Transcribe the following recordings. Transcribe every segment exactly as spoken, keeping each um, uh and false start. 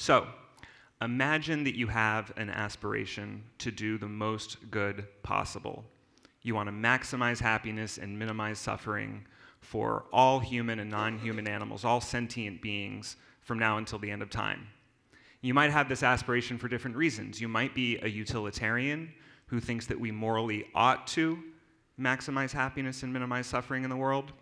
So imagine that you have an aspiration to do the most good possible. You want to maximize happiness and minimize suffering for all human and non-human animals, all sentient beings, from now until the end of time. You might have this aspiration for different reasons. You might be a utilitarian who thinks that we morally ought to maximize happiness and minimize suffering in the world.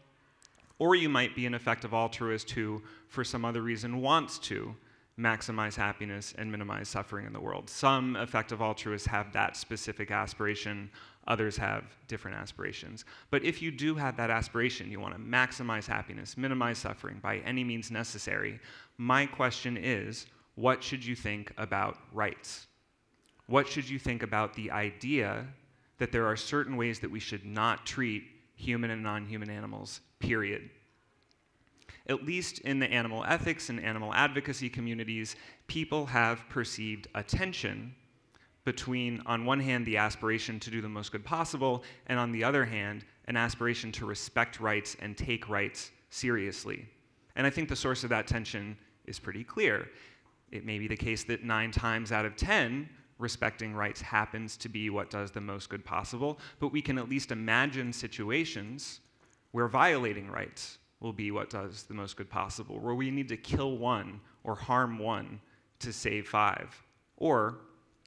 Or you might be an effective altruist who, for some other reason, wants to maximize happiness and minimize suffering in the world. Some effective altruists have that specific aspiration. Others have different aspirations. But if you do have that aspiration, you want to maximize happiness, minimize suffering by any means necessary, my question is, what should you think about rights? What should you think about the idea that there are certain ways that we should not treat human and non-human animals, period? At least in the animal ethics and animal advocacy communities, people have perceived a tension between, on one hand, the aspiration to do the most good possible, and on the other hand, an aspiration to respect rights and take rights seriously. And I think the source of that tension is pretty clear. It may be the case that nine times out of ten, respecting rights happens to be what does the most good possible, but we can at least imagine situations where violating rights will be what does the most good possible, where we need to kill one or harm one to save five, or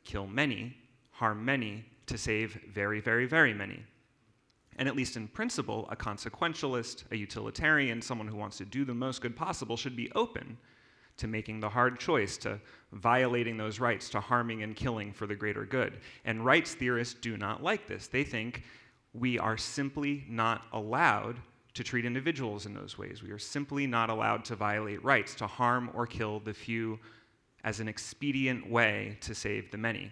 kill many, harm many to save very, very, very many. And at least in principle, a consequentialist, a utilitarian, someone who wants to do the most good possible should be open to making the hard choice, to violating those rights, to harming and killing for the greater good. And rights theorists do not like this. They think we are simply not allowed to treat individuals in those ways. We are simply not allowed to violate rights, to harm or kill the few as an expedient way to save the many.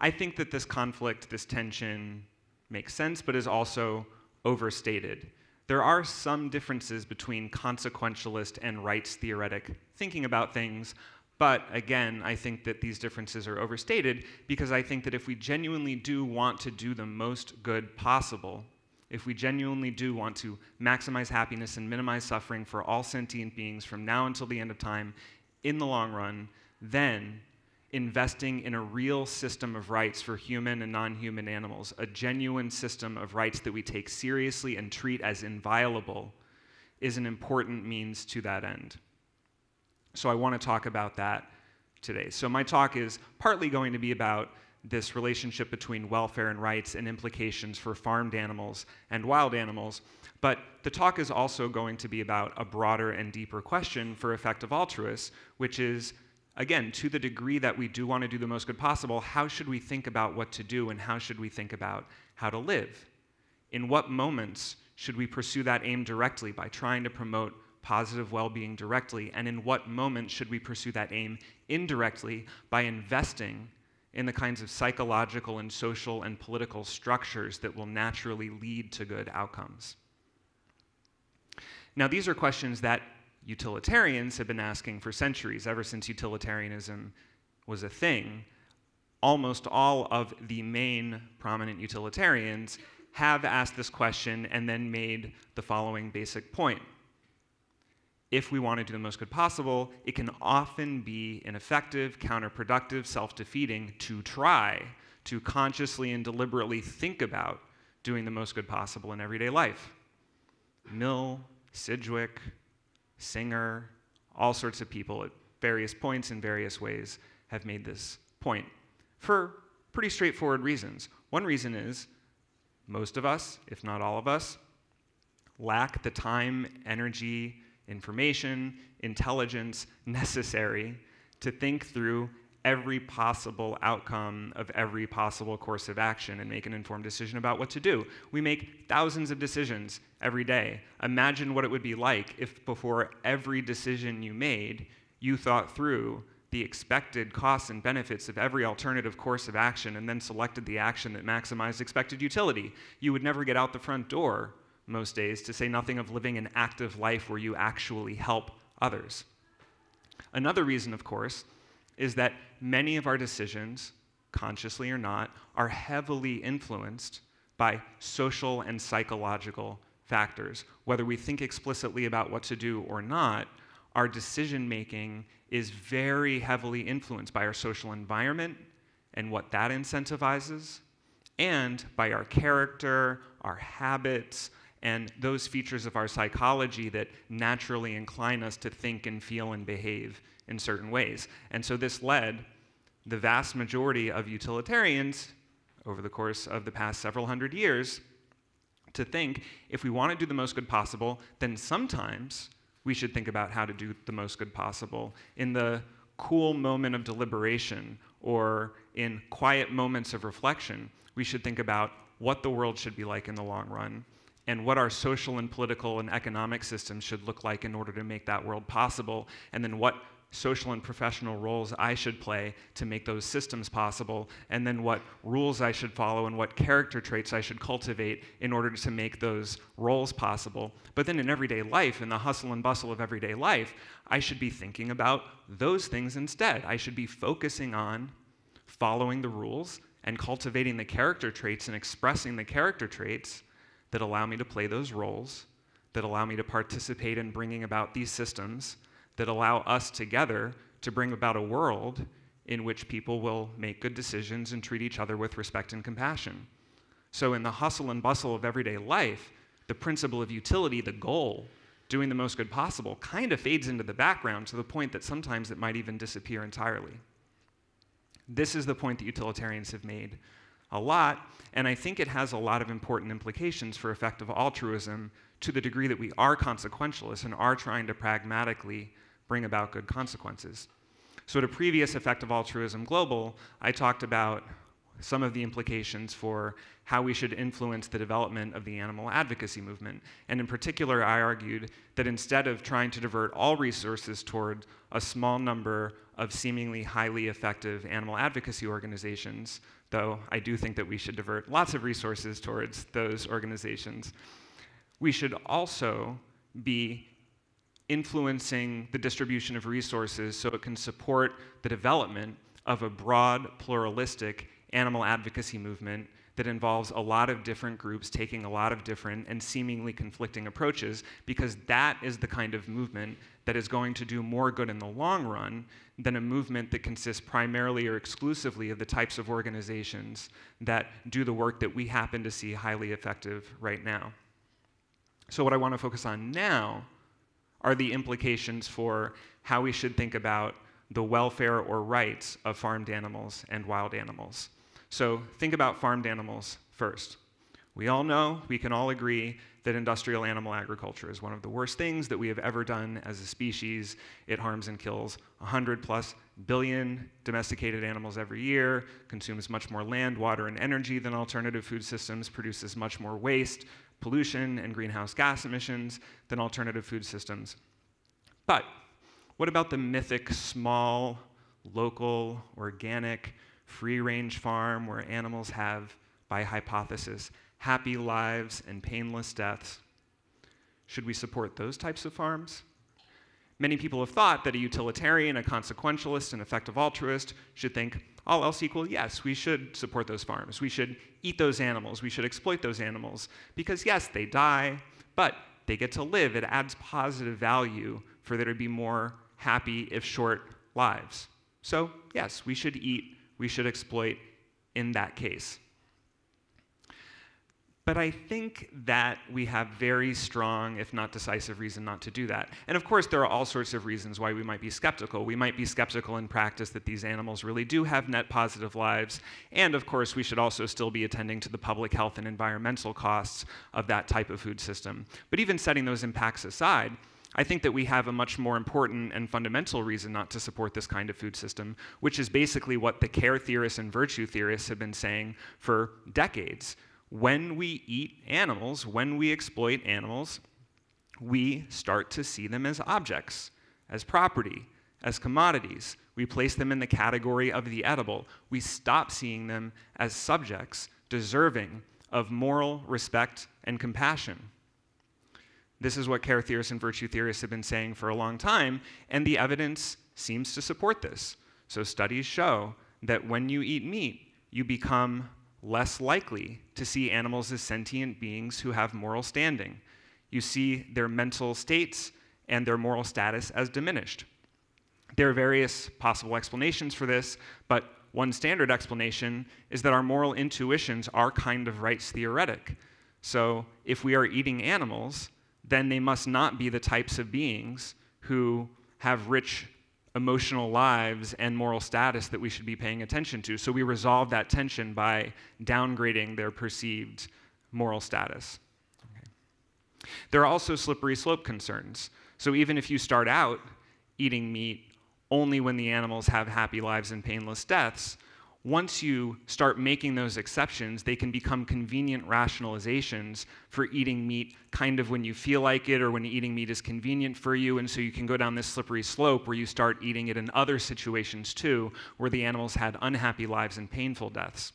I think that this conflict, this tension, makes sense, but is also overstated. There are some differences between consequentialist and rights-theoretic thinking about things, but again, I think that these differences are overstated because I think that if we genuinely do want to do the most good possible, if we genuinely do want to maximize happiness and minimize suffering for all sentient beings from now until the end of time, in the long run, then investing in a real system of rights for human and non-human animals, a genuine system of rights that we take seriously and treat as inviolable, is an important means to that end. So I want to talk about that today. So my talk is partly going to be about this relationship between welfare and rights and implications for farmed animals and wild animals. But the talk is also going to be about a broader and deeper question for effective altruists, which is, again, to the degree that we do want to do the most good possible, how should we think about what to do and how should we think about how to live? In what moments should we pursue that aim directly by trying to promote positive well-being directly? And in what moments should we pursue that aim indirectly by investing in the kinds of psychological and social and political structures that will naturally lead to good outcomes? Now, these are questions that utilitarians have been asking for centuries, ever since utilitarianism was a thing. Almost all of the main prominent utilitarians have asked this question and then made the following basic point. If we want to do the most good possible, it can often be ineffective, counterproductive, self-defeating to try to consciously and deliberately think about doing the most good possible in everyday life. Mill, Sidgwick, Singer, all sorts of people at various points in various ways have made this point for pretty straightforward reasons. One reason is most of us, if not all of us, lack the time, energy, information, intelligence necessary to think through every possible outcome of every possible course of action and make an informed decision about what to do. We make thousands of decisions every day. Imagine what it would be like if before every decision you made, you thought through the expected costs and benefits of every alternative course of action and then selected the action that maximized expected utility. You would never get out the front door most days, to say nothing of living an active life where you actually help others. Another reason, of course, is that many of our decisions, consciously or not, are heavily influenced by social and psychological factors. Whether we think explicitly about what to do or not, our decision-making is very heavily influenced by our social environment and what that incentivizes, and by our character, our habits, and those features of our psychology that naturally incline us to think and feel and behave in certain ways. And so this led the vast majority of utilitarians over the course of the past several hundred years to think, if we want to do the most good possible, then sometimes we should think about how to do the most good possible in the cool moment of deliberation, or in quiet moments of reflection. We should think about what the world should be like in the long run, and what our social and political and economic systems should look like in order to make that world possible, and then what social and professional roles I should play to make those systems possible, and then what rules I should follow and what character traits I should cultivate in order to make those roles possible. But then in everyday life, in the hustle and bustle of everyday life, I should be thinking about those things instead. I should be focusing on following the rules and cultivating the character traits and expressing the character traits that allow me to play those roles, that allow me to participate in bringing about these systems, that allow us together to bring about a world in which people will make good decisions and treat each other with respect and compassion. So in the hustle and bustle of everyday life, the principle of utility, the goal, doing the most good possible, kind of fades into the background, to the point that sometimes it might even disappear entirely. This is the point that utilitarians have made a lot, and I think it has a lot of important implications for effective altruism, to the degree that we are consequentialists and are trying to pragmatically bring about good consequences. So at a previous Effective Altruism Global, I talked about some of the implications for how we should influence the development of the animal advocacy movement. And in particular, I argued that instead of trying to divert all resources toward a small number of seemingly highly effective animal advocacy organizations, though I do think that we should divert lots of resources towards those organizations, we should also be influencing the distribution of resources so it can support the development of a broad, pluralistic animal advocacy movement that involves a lot of different groups taking a lot of different and seemingly conflicting approaches, because that is the kind of movement that is going to do more good in the long run than a movement that consists primarily or exclusively of the types of organizations that do the work that we happen to see highly effective right now. So what I want to focus on now are the implications for how we should think about the welfare or rights of farmed animals and wild animals. So think about farmed animals first. We all know, we can all agree, that industrial animal agriculture is one of the worst things that we have ever done as a species. It harms and kills one hundred plus billion domesticated animals every year, consumes much more land, water, and energy than alternative food systems, produces much more waste, pollution, and greenhouse gas emissions than alternative food systems. But what about the mythic, small, local, organic, free-range farm where animals have, by hypothesis, happy lives and painless deaths? Should we support those types of farms? Many people have thought that a utilitarian, a consequentialist, an effective altruist should think, all else equal, yes, we should support those farms. We should eat those animals. We should exploit those animals. Because yes, they die, but they get to live. It adds positive value for there to be more happy, if short, lives. So yes, we should eat, we should exploit in that case. But I think that we have very strong, if not decisive, reason not to do that. And of course, there are all sorts of reasons why we might be skeptical. We might be skeptical in practice that these animals really do have net positive lives. And of course, we should also still be attending to the public health and environmental costs of that type of food system. But even setting those impacts aside, I think that we have a much more important and fundamental reason not to support this kind of food system, which is basically what the care theorists and virtue theorists have been saying for decades. When we eat animals, when we exploit animals, we start to see them as objects, as property, as commodities. We place them in the category of the edible. We stop seeing them as subjects deserving of moral respect and compassion. This is what care theorists and virtue theorists have been saying for a long time, and the evidence seems to support this. So studies show that when you eat meat, you become less likely to see animals as sentient beings who have moral standing. You see their mental states and their moral status as diminished. There are various possible explanations for this, but one standard explanation is that our moral intuitions are kind of rights theoretic. So if we are eating animals, then they must not be the types of beings who have rich emotional lives and moral status that we should be paying attention to. So we resolve that tension by downgrading their perceived moral status. Okay. There are also slippery slope concerns. So even if you start out eating meat only when the animals have happy lives and painless deaths, once you start making those exceptions, they can become convenient rationalizations for eating meat kind of when you feel like it or when eating meat is convenient for you, and so you can go down this slippery slope where you start eating it in other situations too, where the animals had unhappy lives and painful deaths.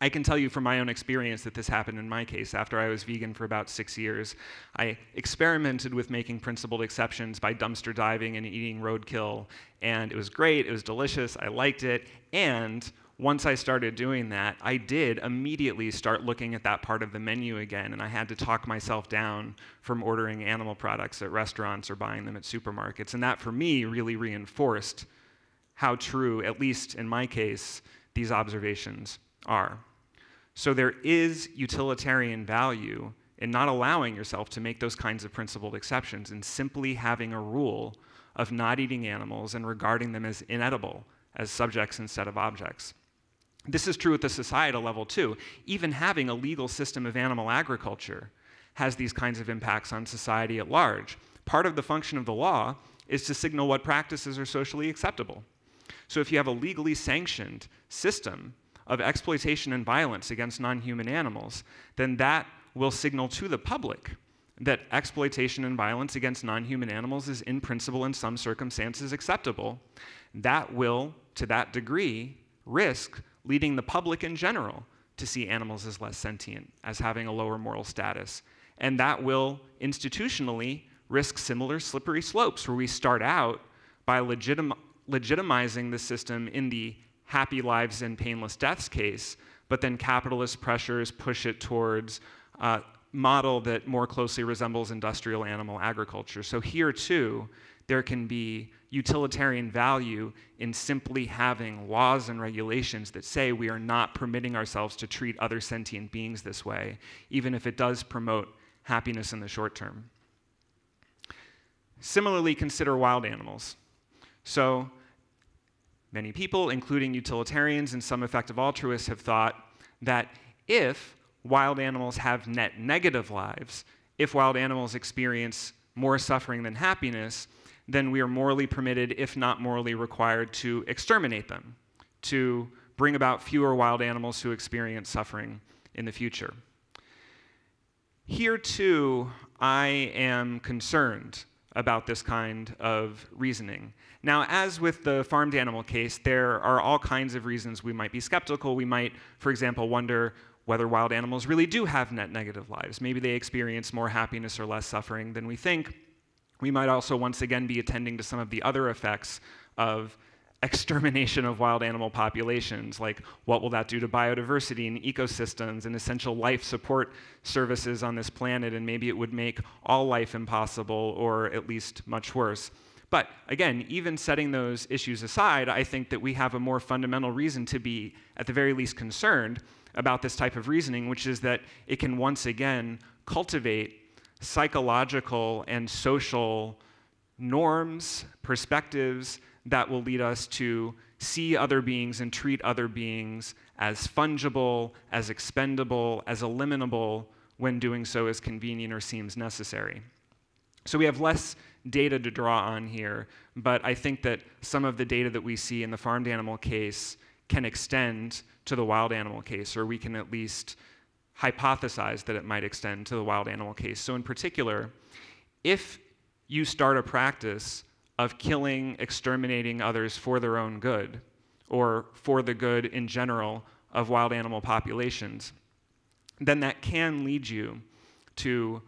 I can tell you from my own experience that this happened in my case. After I was vegan for about six years, I experimented with making principled exceptions by dumpster diving and eating roadkill, and it was great, it was delicious, I liked it, and once I started doing that, I did immediately start looking at that part of the menu again, and I had to talk myself down from ordering animal products at restaurants or buying them at supermarkets, and that for me really reinforced how true, at least in my case, these observations are. So there is utilitarian value in not allowing yourself to make those kinds of principled exceptions and simply having a rule of not eating animals and regarding them as inedible, as subjects instead of objects. This is true at the societal level too. Even having a legal system of animal agriculture has these kinds of impacts on society at large. Part of the function of the law is to signal what practices are socially acceptable. So if you have a legally sanctioned system of exploitation and violence against non-human animals, then that will signal to the public that exploitation and violence against non-human animals is in principle in some circumstances acceptable. That will, to that degree, risk leading the public in general to see animals as less sentient, as having a lower moral status. And that will institutionally risk similar slippery slopes where we start out by legitim- legitimizing the system in the happy lives and painless deaths case, but then capitalist pressures push it towards a model that more closely resembles industrial animal agriculture. So here too, there can be utilitarian value in simply having laws and regulations that say we are not permitting ourselves to treat other sentient beings this way, even if it does promote happiness in the short term. Similarly, consider wild animals. So many people, including utilitarians and some effective altruists, have thought that if wild animals have net negative lives, if wild animals experience more suffering than happiness, then we are morally permitted, if not morally required, to exterminate them, to bring about fewer wild animals who experience suffering in the future. Here too, I am concerned about this kind of reasoning. Now, as with the farmed animal case, there are all kinds of reasons we might be skeptical. We might, for example, wonder whether wild animals really do have net negative lives. Maybe they experience more happiness or less suffering than we think. We might also, once again, be attending to some of the other effects of extermination of wild animal populations, like what will that do to biodiversity and ecosystems and essential life support services on this planet, and maybe it would make all life impossible or at least much worse. But again, even setting those issues aside, I think that we have a more fundamental reason to be, at the very least, concerned about this type of reasoning, which is that it can once again cultivate psychological and social norms, perspectives, that will lead us to see other beings and treat other beings as fungible, as expendable, as eliminable when doing so is convenient or seems necessary. So we have less data to draw on here, but I think that some of the data that we see in the farmed animal case can extend to the wild animal case, or we can at least hypothesize that it might extend to the wild animal case. So in particular, if you start a practice of killing, exterminating others for their own good, or for the good in general of wild animal populations, then that can lead you to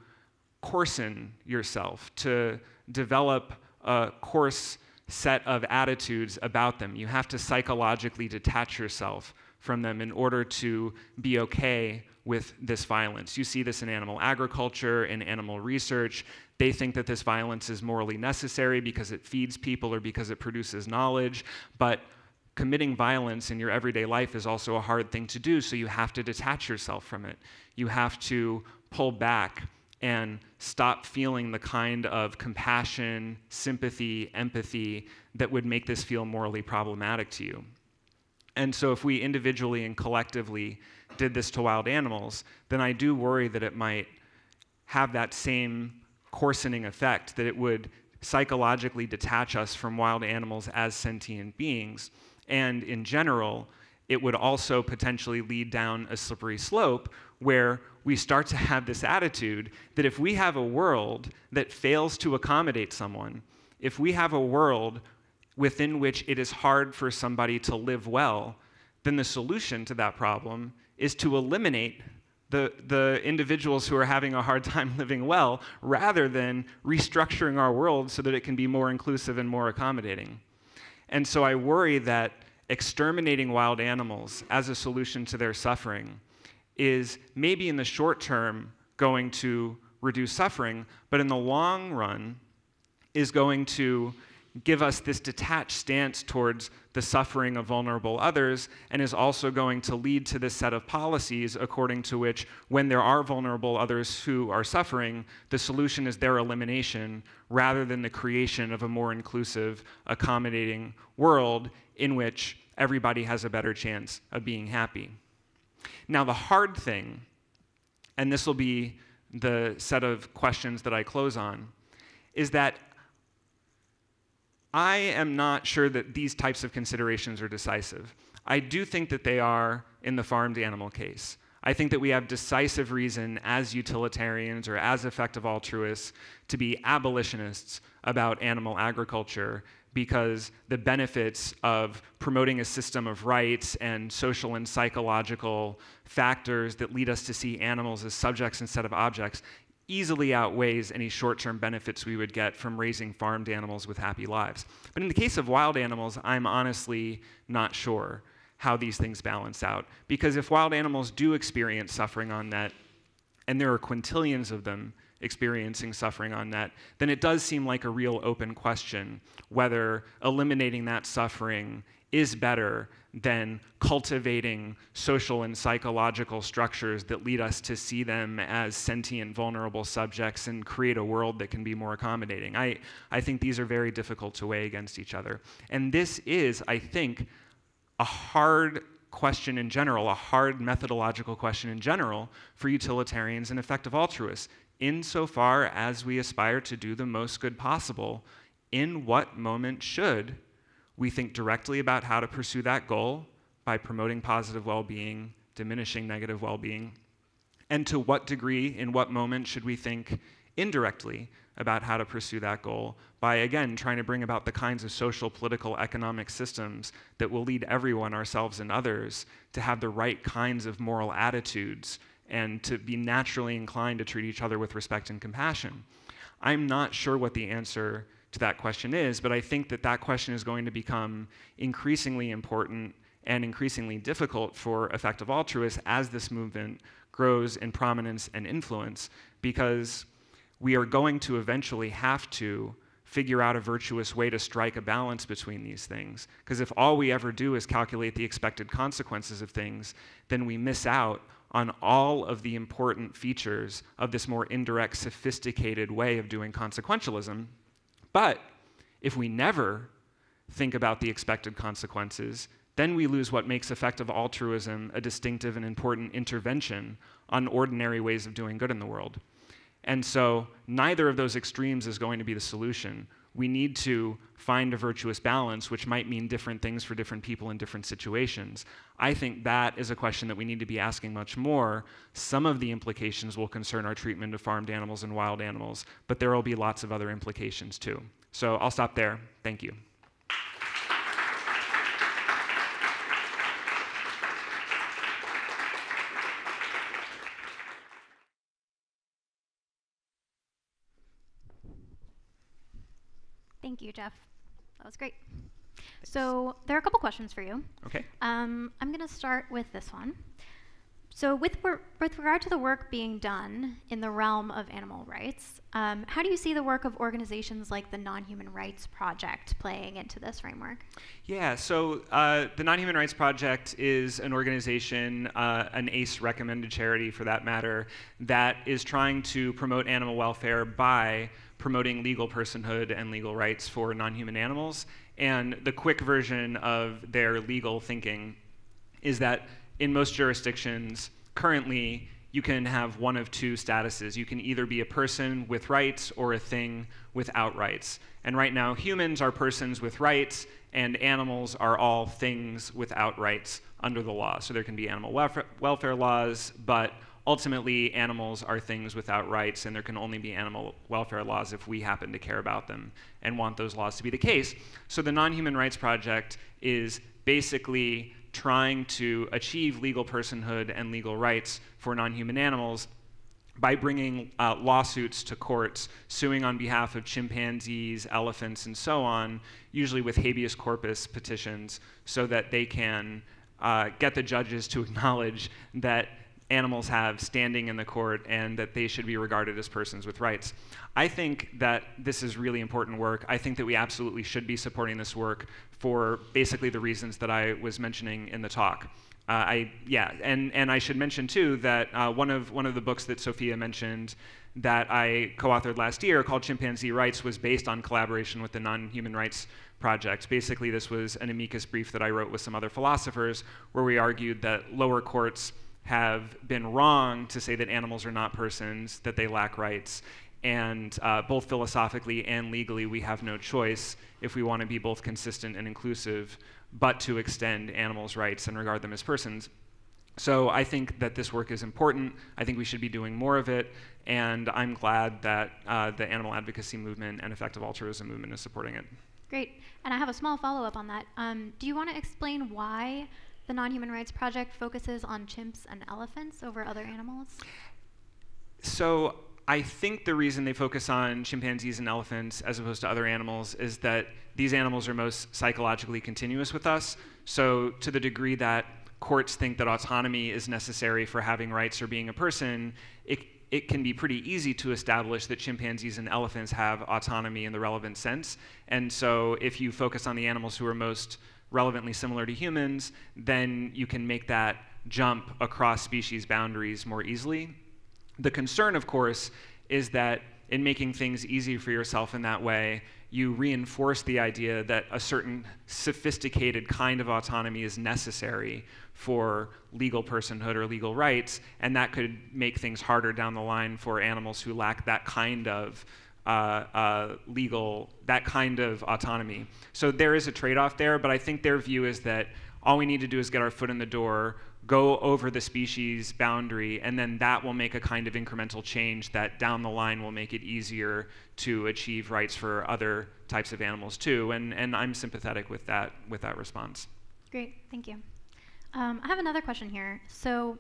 coarsen yourself, to develop a coarse set of attitudes about them. You have to psychologically detach yourself from them in order to be okay with this violence. You see this in animal agriculture, in animal research. They think that this violence is morally necessary because it feeds people or because it produces knowledge, but committing violence in your everyday life is also a hard thing to do, so you have to detach yourself from it. You have to pull back and stop feeling the kind of compassion, sympathy, empathy that would make this feel morally problematic to you. And so if we individually and collectively did this to wild animals, then I do worry that it might have that same coarsening effect, that it would psychologically detach us from wild animals as sentient beings. And in general, it would also potentially lead down a slippery slope where we start to have this attitude that if we have a world that fails to accommodate someone, if we have a world within which it is hard for somebody to live well, then the solution to that problem is to eliminate the, the individuals who are having a hard time living well, rather than restructuring our world so that it can be more inclusive and more accommodating. And so I worry that exterminating wild animals as a solution to their suffering is maybe in the short term going to reduce suffering, but in the long run is going to give us this detached stance towards the suffering of vulnerable others, and is also going to lead to this set of policies according to which when there are vulnerable others who are suffering, the solution is their elimination rather than the creation of a more inclusive, accommodating world in which everybody has a better chance of being happy. Now, the hard thing, and this will be the set of questions that I close on, is that I am not sure that these types of considerations are decisive. I do think that they are in the farmed animal case. I think that we have decisive reason as utilitarians or as effective altruists to be abolitionists about animal agriculture, because the benefits of promoting a system of rights and social and psychological factors that lead us to see animals as subjects instead of objects easily outweighs any short-term benefits we would get from raising farmed animals with happy lives. But in the case of wild animals, I'm honestly not sure how these things balance out. Because if wild animals do experience suffering on net, and there are quintillions of them experiencing suffering on net, then it does seem like a real open question whether eliminating that suffering is better than cultivating social and psychological structures that lead us to see them as sentient, vulnerable subjects and create a world that can be more accommodating. I, I think these are very difficult to weigh against each other. And this is, I think, a hard question in general, a hard methodological question in general for utilitarians and effective altruists, insofar as we aspire to do the most good possible. In what moment should we think directly about how to pursue that goal by promoting positive well-being, diminishing negative well-being? And to what degree, in what moment, should we think indirectly about how to pursue that goal by, again, trying to bring about the kinds of social, political, economic systems that will lead everyone, ourselves and others, to have the right kinds of moral attitudes and to be naturally inclined to treat each other with respect and compassion? I'm not sure what the answer to that question is, but I think that that question is going to become increasingly important and increasingly difficult for effective altruists as this movement grows in prominence and influence, because we are going to eventually have to figure out a virtuous way to strike a balance between these things. Because if all we ever do is calculate the expected consequences of things, then we miss out on all of the important features of this more indirect, sophisticated way of doing consequentialism. But if we never think about the expected consequences, then we lose what makes effective altruism a distinctive and important intervention on ordinary ways of doing good in the world. And so neither of those extremes is going to be the solution. We need to find a virtuous balance, which might mean different things for different people in different situations. I think that is a question that we need to be asking much more. Some of the implications will concern our treatment of farmed animals and wild animals, but there will be lots of other implications too. So I'll stop there. Thank you. Thank you, Jeff. That was great. Thanks. So there are a couple questions for you. Okay. Um, I'm going to start with this one. So with, with regard to the work being done in the realm of animal rights, um, how do you see the work of organizations like the Non-Human Rights Project playing into this framework? Yeah, so uh, the Non-Human Rights Project is an organization, uh, an A C E-recommended charity for that matter, that is trying to promote animal welfare by promoting legal personhood and legal rights for non-human animals. And the quick version of their legal thinking is that in most jurisdictions, currently, you can have one of two statuses. You can either be a person with rights or a thing without rights. And right now, humans are persons with rights, and animals are all things without rights under the law. So there can be animal welfare, welfare laws, but ultimately, animals are things without rights, and there can only be animal welfare laws if we happen to care about them and want those laws to be the case. So the Non-Human Rights Project is basically trying to achieve legal personhood and legal rights for non-human animals by bringing uh, lawsuits to courts, suing on behalf of chimpanzees, elephants, and so on, usually with habeas corpus petitions, so that they can uh, get the judges to acknowledge that animals have standing in the court and that they should be regarded as persons with rights. I think that this is really important work. I think that we absolutely should be supporting this work for basically the reasons that I was mentioning in the talk. Uh, I, yeah, and, and I should mention too that uh, one of, one of the books that Sophia mentioned that I co-authored last year called Chimpanzee Rights was based on collaboration with the Non-Human Rights Project. Basically this was an amicus brief that I wrote with some other philosophers where we argued that lower courts have been wrong to say that animals are not persons, that they lack rights. And uh, both philosophically and legally, we have no choice if we want to be both consistent and inclusive, but to extend animals' rights and regard them as persons. So I think that this work is important. I think we should be doing more of it. And I'm glad that uh, the animal advocacy movement and effective altruism movement is supporting it. Great. And I have a small follow-up on that. Um, do you want to explain why the Non-Human Rights Project focuses on chimps and elephants over other animals? So I think the reason they focus on chimpanzees and elephants as opposed to other animals is that these animals are most psychologically continuous with us. So to the degree that courts think that autonomy is necessary for having rights or being a person, it, it can be pretty easy to establish that chimpanzees and elephants have autonomy in the relevant sense. And so if you focus on the animals who are most relevantly similar to humans, then you can make that jump across species boundaries more easily. The concern, of course, is that in making things easy for yourself in that way, you reinforce the idea that a certain sophisticated kind of autonomy is necessary for legal personhood or legal rights, and that could make things harder down the line for animals who lack that kind of Uh, uh, legal, that kind of autonomy. So there is a trade-off there, but I think their view is that all we need to do is get our foot in the door, go over the species boundary, and then that will make a kind of incremental change that down the line will make it easier to achieve rights for other types of animals too. And, and I'm sympathetic with that, with that response. Great, thank you. Um, I have another question here. So,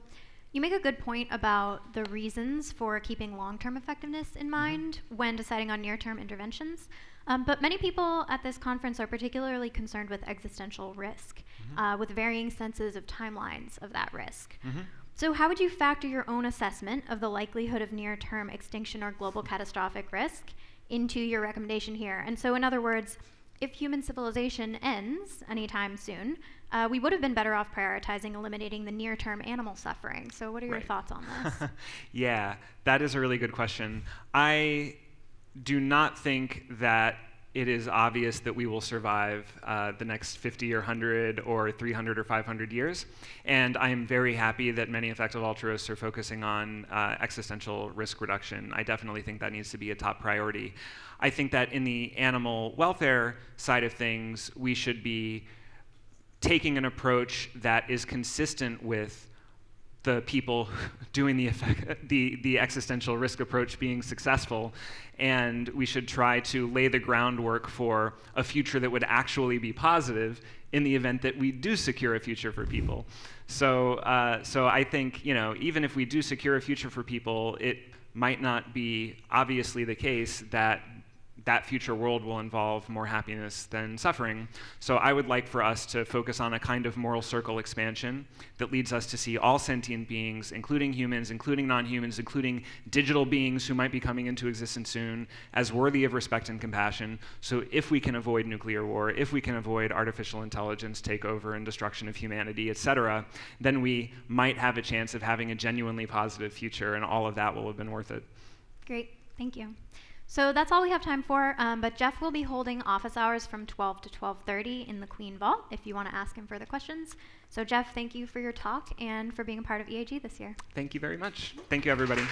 you make a good point about the reasons for keeping long-term effectiveness in mind when deciding on near-term interventions, um, but many people at this conference are particularly concerned with existential risk, mm-hmm. uh, with varying senses of timelines of that risk. Mm-hmm. So how would you factor your own assessment of the likelihood of near-term extinction or global catastrophic risk into your recommendation here? And so in other words, if human civilization ends anytime soon, uh, we would have been better off prioritizing eliminating the near-term animal suffering. So what are your right. thoughts on this? Yeah, that is a really good question. I do not think that it is obvious that we will survive uh, the next fifty or one hundred or three hundred or five hundred years. And I am very happy that many effective altruists are focusing on uh, existential risk reduction. I definitely think that needs to be a top priority. I think that in the animal welfare side of things, we should be taking an approach that is consistent with the people doing the, effect, the, the existential risk approach being successful, and we should try to lay the groundwork for a future that would actually be positive in the event that we do secure a future for people. So, uh, so I think, you know, even if we do secure a future for people, it might not be obviously the case that that future world will involve more happiness than suffering. So I would like for us to focus on a kind of moral circle expansion that leads us to see all sentient beings, including humans, including non-humans, including digital beings who might be coming into existence soon, as worthy of respect and compassion. So if we can avoid nuclear war, if we can avoid artificial intelligence takeover and destruction of humanity, et cetera, then we might have a chance of having a genuinely positive future, and all of that will have been worth it. Great, thank you. So that's all we have time for, um, but Jeff will be holding office hours from twelve to twelve thirty in the Queen Vault if you want to ask him further questions. So Jeff, thank you for your talk and for being a part of E A G this year. Thank you very much. Thank you, everybody.